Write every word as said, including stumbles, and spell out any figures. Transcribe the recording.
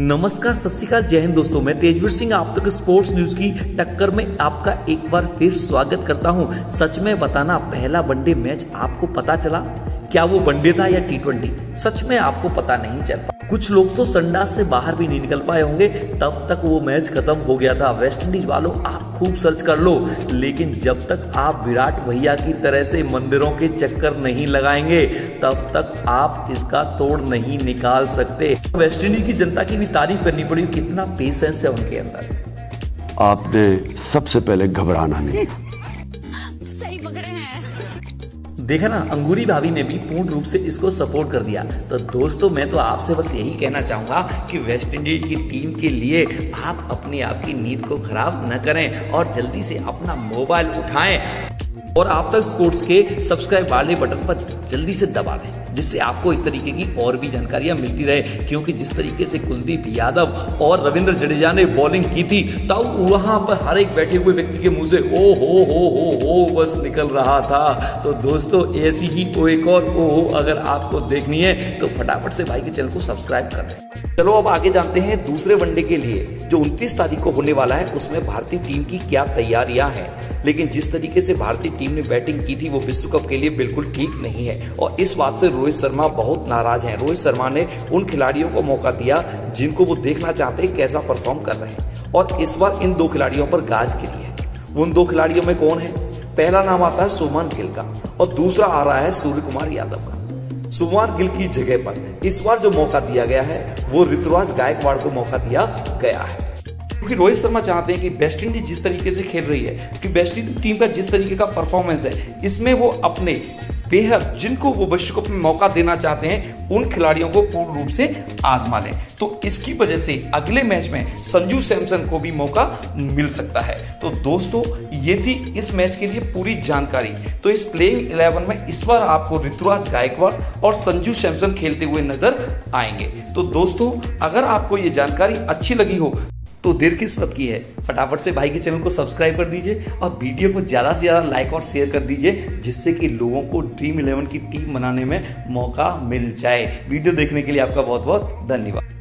नमस्कार सत श्री अकाल जय हिंद दोस्तों, मैं तेजवीर सिंह आप तक स्पोर्ट्स न्यूज की टक्कर में आपका एक बार फिर स्वागत करता हूं। सच में बताना, पहला वनडे मैच आपको पता चला क्या? वो वनडे था या टी ट्वेंटी? सच में आपको पता नहीं चल पाया। कुछ लोग तो संडास से बाहर भी नहीं निकल पाए होंगे, तब तक वो मैच खत्म हो गया था। वेस्ट इंडीज वालों, आप खूब सर्च कर लो, लेकिन जब तक आप विराट भैया की तरह से मंदिरों के चक्कर नहीं लगाएंगे तब तक आप इसका तोड़ नहीं निकाल सकते। वेस्ट इंडीज की जनता की भी तारीफ करनी पड़ी, कितना पेशेंस है उनके अंदर। आपने सबसे पहले घबराना नहीं, सही पकड़े हैं। देखा ना, अंगूरी भाभी ने भी पूर्ण रूप से इसको सपोर्ट कर दिया। तो दोस्तों, मैं तो आपसे बस यही कहना चाहूँगा कि वेस्ट इंडीज की टीम के लिए आप अपने आप की नींद को खराब न करें और जल्दी से अपना मोबाइल उठाएं और आप तक स्पोर्ट्स के सब्सक्राइब वाले बटन पर जल्दी से दबा दें, जिससे आपको इस तरीके की और भी जानकारियां मिलती रहे। क्योंकि जिस तरीके से कुलदीप यादव और रविंद्र जडेजा ने बॉलिंग की थी, तब वहां पर हर एक बैठे हुए व्यक्ति के मुंह से ओ हो हो हो हो बस निकल रहा था। तो दोस्तों, ऐसी ही ओ एक और ओ हो अगर आपको देखनी है तो फटाफट से भाई के चैनल को सब्सक्राइब कर लें। चलो अब आगे जानते हैं दूसरे वनडे के लिए जो उनतीस तारीख को होने वाला है, उसमें भारतीय टीम की क्या तैयारियां हैं। लेकिन जिस तरीके से भारतीय टीम ने बैटिंग की थी वो विश्व कप के लिए बिल्कुल ठीक नहीं है और इस बात से रोहित शर्मा बहुत नाराज हैं। रोहित शर्मा ने उन खिलाड़ियों को मौका दिया जिनको वो देखना चाहते हैं कैसा परफॉर्म कर रहे हैं, और इस बार इन दो खिलाड़ियों पर गाज गिरी है। उन दो खिलाड़ियों में कौन है? पहला नाम आता है सुमन गिल का और दूसरा आ रहा है सूर्यकुमार यादव का। सुमन गिल की जगह पर इस बार जो मौका दिया गया है वो ऋतुराज गायकवाड़ को मौका दिया गया है, क्योंकि रोहित शर्मा चाहते हैं कि वेस्ट इंडीज जिस तरीके से खेल रही है, कि वेस्ट इंडीज टीम का जिस तरीके का परफॉर्मेंस है, इसमें वो अपने बेहद जिनको वो विश्व कप में मौका देना चाहते हैं उन खिलाड़ियों को पूर्ण रूप से आजमा लें। तो इसकी वजह से अगले मैच में संजू सैमसन को भी मौका मिल सकता है। तो दोस्तों, ये थी इस मैच के लिए पूरी जानकारी। तो इस प्लेइंग इलेवन में इस बार आपको ऋतुराज गायकवाड़ और संजू सैमसन खेलते हुए नजर आएंगे। तो दोस्तों, अगर आपको ये जानकारी अच्छी लगी हो तो देर किस बात की है, फटाफट से भाई के चैनल को सब्सक्राइब कर दीजिए और वीडियो को ज़्यादा से ज़्यादा लाइक और शेयर कर दीजिए, जिससे कि लोगों को ड्रीम इलेवन की टीम बनाने में मौका मिल जाए। वीडियो देखने के लिए आपका बहुत बहुत धन्यवाद।